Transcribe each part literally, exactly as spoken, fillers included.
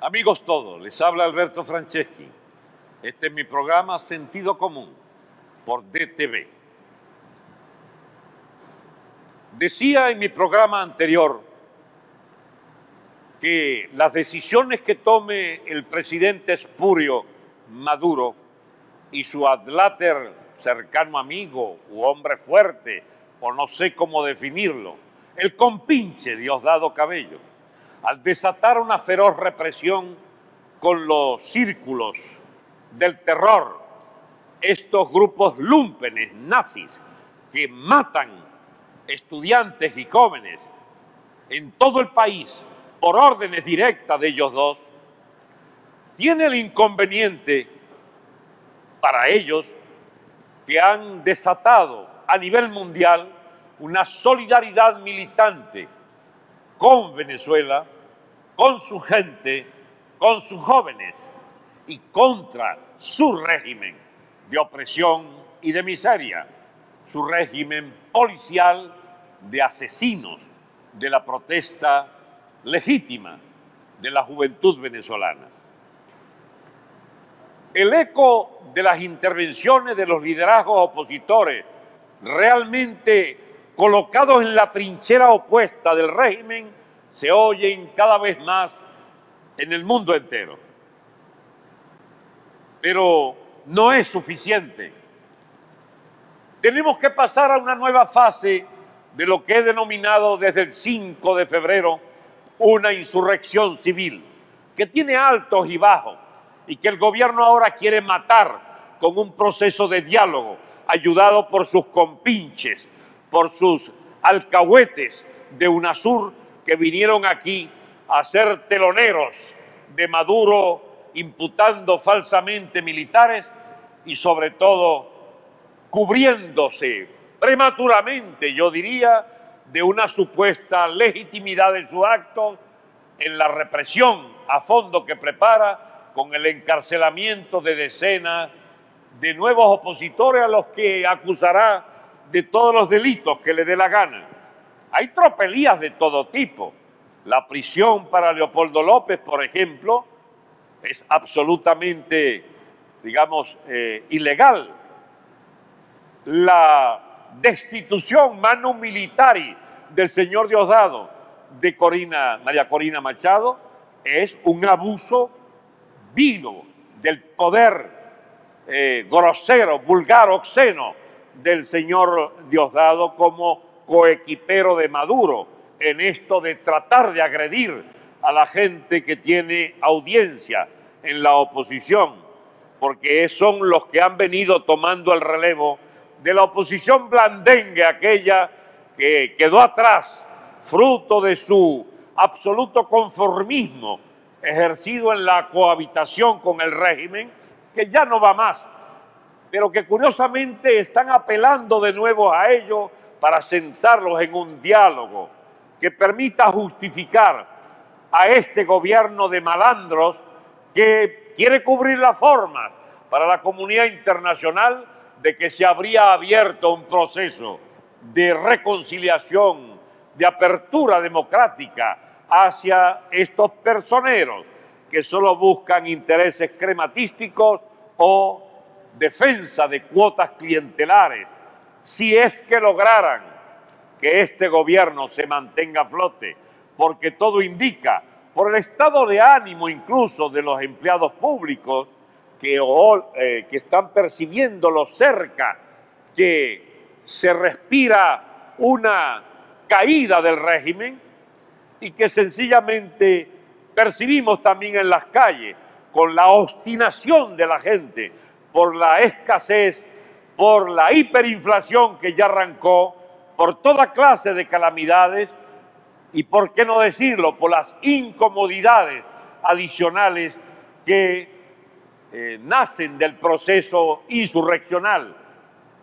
Amigos todos, les habla Alberto Franceschi. Este es mi programa Sentido Común por D T V. Decía en mi programa anterior que las decisiones que tome el presidente espurio Maduro y su adláter cercano amigo u hombre fuerte, o no sé cómo definirlo, el compinche Diosdado Cabello, al desatar una feroz represión con los círculos del terror, estos grupos lúmpenes nazis que matan estudiantes y jóvenes en todo el país por órdenes directas de ellos dos, tiene el inconveniente para ellos que han desatado a nivel mundial una solidaridad militante con Venezuela, con su gente, con sus jóvenes y contra su régimen de opresión y de miseria, su régimen policial de asesinos de la protesta legítima de la juventud venezolana. El eco de las intervenciones de los liderazgos opositores realmente colocados en la trinchera opuesta del régimen, se oyen cada vez más en el mundo entero. Pero no es suficiente. Tenemos que pasar a una nueva fase de lo que he denominado desde el cinco de febrero una insurrección civil, que tiene altos y bajos, y que el gobierno ahora quiere matar con un proceso de diálogo, ayudado por sus compinches, por sus alcahuetes de UNASUR que vinieron aquí a ser teloneros de Maduro, imputando falsamente militares y sobre todo cubriéndose prematuramente, yo diría, de una supuesta legitimidad de su acto en la represión a fondo que prepara con el encarcelamiento de decenas de nuevos opositores a los que acusará de todos los delitos que le dé la gana. Hay tropelías de todo tipo. La prisión para Leopoldo López, por ejemplo, es absolutamente, digamos, eh, ilegal. La destitución manum militari del señor Diosdado de Corina, María Corina Machado es un abuso vivo del poder eh, grosero, vulgar, obsceno del señor Diosdado como coequipero de Maduro en esto de tratar de agredir a la gente que tiene audiencia en la oposición, porque son los que han venido tomando el relevo de la oposición blandengue, aquella que quedó atrás, fruto de su absoluto conformismo ejercido en la cohabitación con el régimen, que ya no va más, pero que curiosamente están apelando de nuevo a ellos para sentarlos en un diálogo que permita justificar a este gobierno de malandros que quiere cubrir las formas para la comunidad internacional de que se habría abierto un proceso de reconciliación, de apertura democrática hacia estos personeros que solo buscan intereses crematísticos o defensa de cuotas clientelares, si es que lograran que este gobierno se mantenga a flote, porque todo indica, por el estado de ánimo incluso de los empleados públicos que, o, eh, que están percibiendo lo cerca que se respira una caída del régimen y que sencillamente percibimos también en las calles con la obstinación de la gente, por la escasez, por la hiperinflación que ya arrancó, por toda clase de calamidades y, por qué no decirlo, por las incomodidades adicionales que eh, nacen del proceso insurreccional,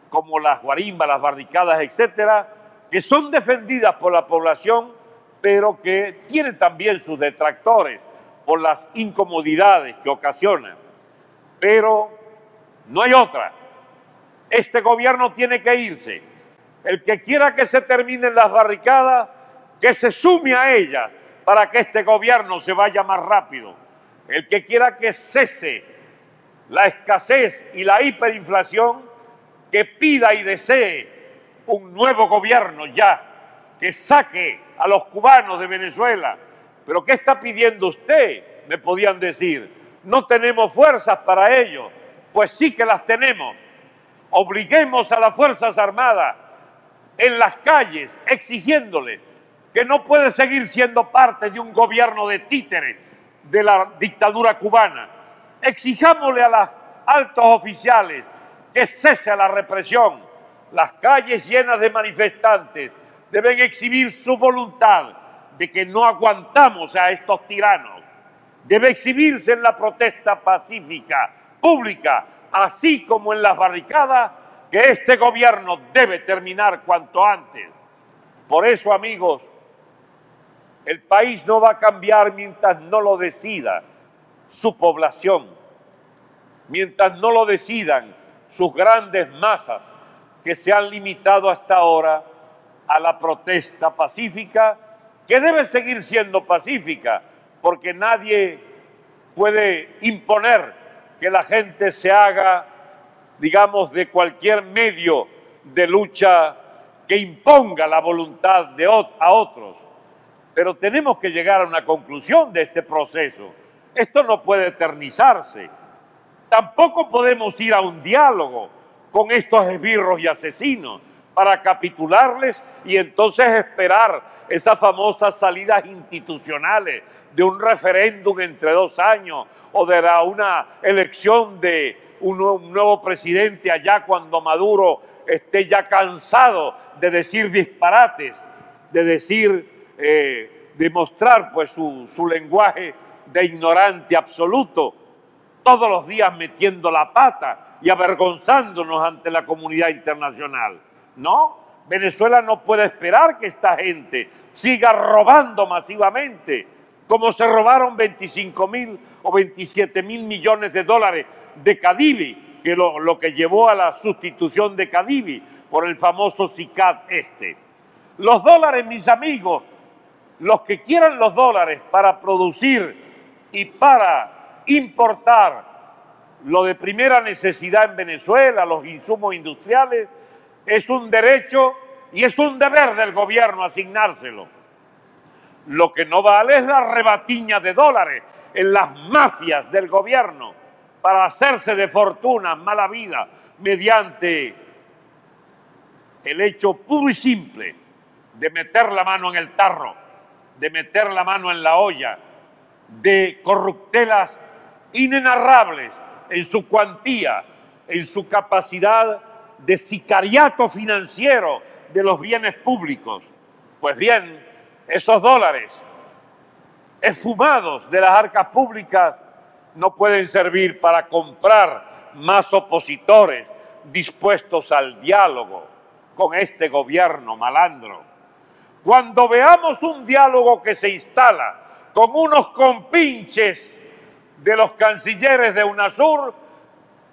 como las guarimbas, las barricadas, etcétera, que son defendidas por la población, pero que tienen también sus detractores por las incomodidades que ocasionan. Pero No hay otra. Este gobierno tiene que irse. El que quiera que se terminen las barricadas, que se sume a ellas para que este gobierno se vaya más rápido. El que quiera que cese la escasez y la hiperinflación, que pida y desee un nuevo gobierno ya, que saque a los cubanos de Venezuela. ¿Pero qué está pidiendo usted?, me podían decir. No tenemos fuerzas para ello. Pues sí que las tenemos. Obliguemos a las Fuerzas Armadas en las calles, exigiéndole que no puede seguir siendo parte de un gobierno de títeres de la dictadura cubana. Exijámosle a los altos oficiales que cese la represión. Las calles llenas de manifestantes deben exhibir su voluntad de que no aguantamos a estos tiranos. Debe exhibirse en la protesta pacífica, pública, así como en las barricadas, que este gobierno debe terminar cuanto antes. Por eso, amigos, el país no va a cambiar mientras no lo decida su población, mientras no lo decidan sus grandes masas que se han limitado hasta ahora a la protesta pacífica, que debe seguir siendo pacífica, porque nadie puede imponer que la gente se haga, digamos, de cualquier medio de lucha que imponga la voluntad de ot- a otros. Pero tenemos que llegar a una conclusión de este proceso. Esto no puede eternizarse. Tampoco podemos ir a un diálogo con estos esbirros y asesinos para capitularles y entonces esperar esas famosas salidas institucionales de un referéndum entre dos años o de la, una elección de un, un nuevo presidente allá cuando Maduro esté ya cansado de decir disparates, de decir, eh, de mostrar pues su, su lenguaje de ignorante absoluto, todos los días metiendo la pata y avergonzándonos ante la comunidad internacional. No, Venezuela no puede esperar que esta gente siga robando masivamente, como se robaron veinticinco mil o veintisiete mil millones de dólares de Cadivi, que lo, lo que llevó a la sustitución de Cadivi por el famoso SICAD este. Los dólares, mis amigos, los que quieran los dólares para producir y para importar lo de primera necesidad en Venezuela, los insumos industriales, es un derecho y es un deber del gobierno asignárselo. Lo que no vale es la rebatiña de dólares en las mafias del gobierno para hacerse de fortuna, mala vida, mediante el hecho puro y simple de meter la mano en el tarro, de meter la mano en la olla, de corruptelas inenarrables en su cuantía, en su capacidad de sicariato financiero de los bienes públicos. Pues bien, esos dólares esfumados de las arcas públicas no pueden servir para comprar más opositores dispuestos al diálogo con este gobierno malandro. Cuando veamos un diálogo que se instala con unos compinches de los cancilleres de UNASUR,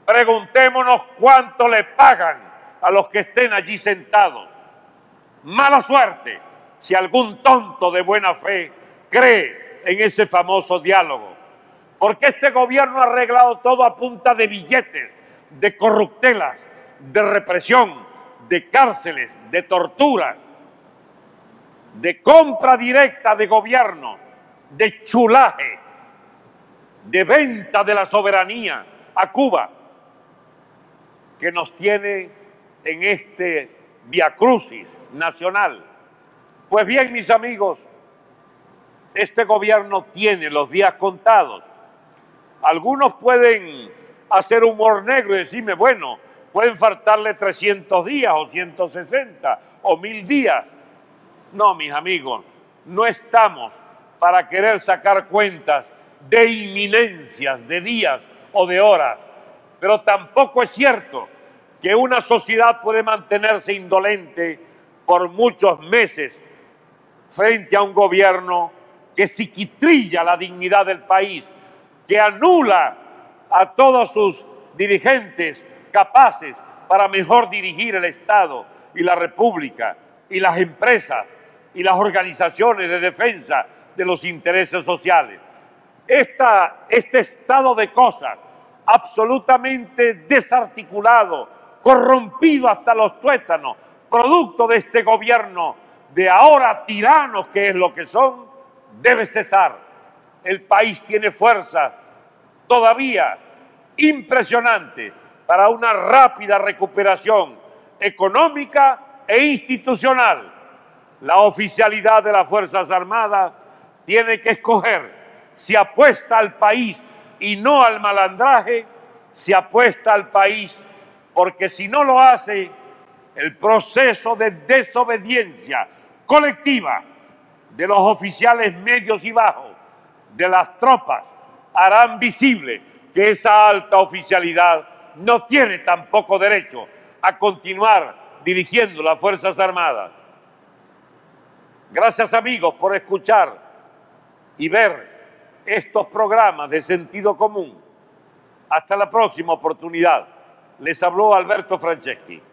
preguntémonos cuánto le pagan a los que estén allí sentados. Mala suerte si algún tonto de buena fe cree en ese famoso diálogo. Porque este gobierno ha arreglado todo a punta de billetes, de corruptelas, de represión, de cárceles, de torturas, de compra directa de gobierno, de chulaje, de venta de la soberanía a Cuba, que nos tiene en este viacrucis nacional. Pues bien, mis amigos, este gobierno tiene los días contados. Algunos pueden hacer humor negro y decirme, bueno, pueden faltarle trescientos días o ciento sesenta o mil días. No, mis amigos, no estamos para querer sacar cuentas de inminencias, de días o de horas. Pero tampoco es cierto que una sociedad puede mantenerse indolente por muchos meses frente a un gobierno que psiquitrilla la dignidad del país, que anula a todos sus dirigentes capaces para mejor dirigir el Estado y la República y las empresas y las organizaciones de defensa de los intereses sociales. Esta, este estado de cosas absolutamente desarticulado, corrompido hasta los tuétanos, producto de este gobierno de ahora tiranos que es lo que son, debe cesar. El país tiene fuerza todavía impresionante para una rápida recuperación económica e institucional. La oficialidad de las Fuerzas Armadas tiene que escoger si apuesta al país y no al malandraje, si apuesta al país, porque si no lo hace, el proceso de desobediencia colectiva de los oficiales medios y bajos, de las tropas, harán visible que esa alta oficialidad no tiene tampoco derecho a continuar dirigiendo las Fuerzas Armadas. Gracias, amigos, por escuchar y ver estos programas de Sentido Común. Hasta la próxima oportunidad. Les habló Alberto Franceschi.